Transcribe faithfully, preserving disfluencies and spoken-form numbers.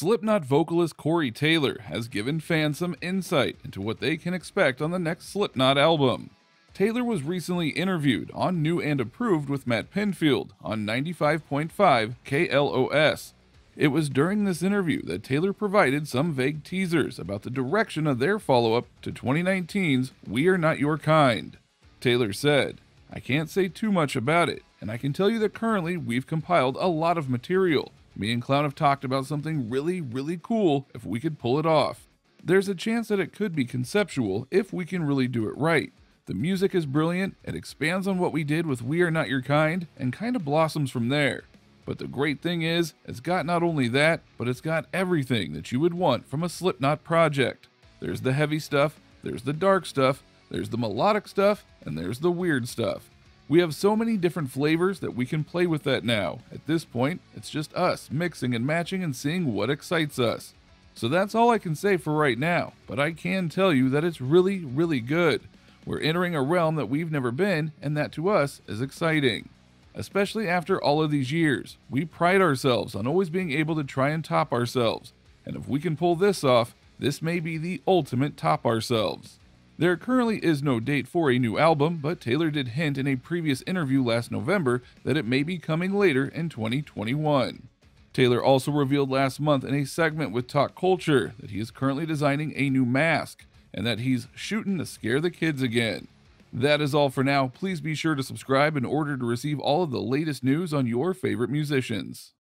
Slipknot vocalist Corey Taylor has given fans some insight into what they can expect on the next Slipknot album. Taylor was recently interviewed on New and Approved with Matt Pinfield on ninety-five point five K L O S. It was during this interview that Taylor provided some vague teasers about the direction of their follow-up to twenty nineteen's We Are Not Your Kind. Taylor said, "I can't say too much about it, and I can tell you that currently we've compiled a lot of material. Me and Clown have talked about something really, really cool if we could pull it off. There's a chance that it could be conceptual if we can really do it right. The music is brilliant, it expands on what we did with We Are Not Your Kind, and kind of blossoms from there. But the great thing is, it's got not only that, but it's got everything that you would want from a Slipknot project. There's the heavy stuff, there's the dark stuff, there's the melodic stuff, and there's the weird stuff. We have so many different flavors that we can play with that now. At this point, it's just us mixing and matching and seeing what excites us. So that's all I can say for right now, but I can tell you that it's really, really good. We're entering a realm that we've never been, and that to us is exciting. Especially after all of these years, we pride ourselves on always being able to try and top ourselves, and if we can pull this off, this may be the ultimate top ourselves." There currently is no date for a new album, but Taylor did hint in a previous interview last November that it may be coming later in twenty twenty-one. Taylor also revealed last month in a segment with Talk Culture that he is currently designing a new mask, and that he's shooting to scare the kids again. That is all for now. Please be sure to subscribe in order to receive all of the latest news on your favorite musicians.